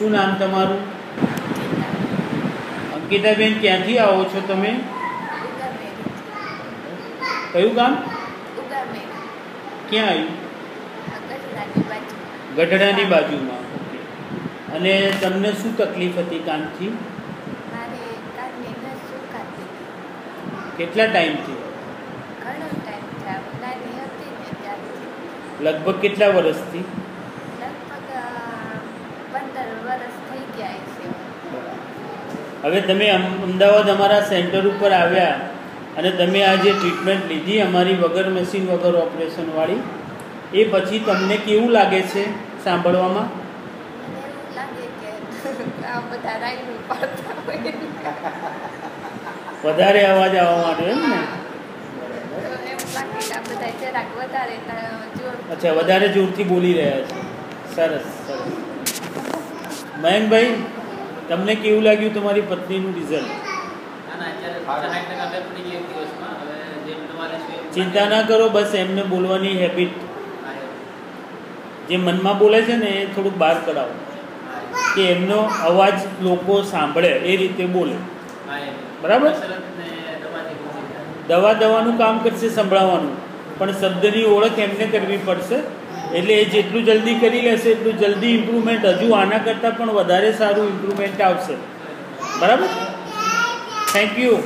શું નામ તમારું? અંકિતાબેન, ક્યાંથી આવો છો તમે? કયું ગામ? ક્યાં આવ્યું? ગઢડાની બાજુમાં. અને તમને શું તકલીફ હતી કાનથી? કેટલા ટાઈમથી? લગભગ કેટલા વર્ષથી? હવે તમે અમદાવાદ અમારા સેન્ટર ઉપર આવ્યા અને તમે આ જે ટ્રીટમેન્ટ લીધી અમારી વગર મશીન વગર ઓપરેશનવાળી, એ પછી તમને કેવું લાગે છે સાંભળવામાં? વધારે અવાજ આવવા માટે એમ ને? અચ્છા, વધારે જોરથી બોલી રહ્યા છે. સરસ સરસ. મયંકભાઈ, તમને કેવું લાગ્યું તમારી પત્નીનું રિઝલ્ટ? ચિંતા ના કરો, બસ એમને બોલવાની હેબિટ જે મનમાં બોલે છે ને એ થોડુંક બહાર કરાવો કે એમનો અવાજ લોકો સાંભળે એ રીતે બોલે. બરાબર? દવા દવાનું કામ કરશે સંભળાવવાનું, પણ શબ્દની ઓળખ એમને કરવી પડશે. એટલે એ જેટલું જલ્દી કરી લેશે એટલું જલ્દી ઇમ્પ્રુવમેન્ટ, હજુ આના કરતાં પણ વધારે સારું ઇમ્પ્રુવમેન્ટ આવશે. બરાબર? Thank you.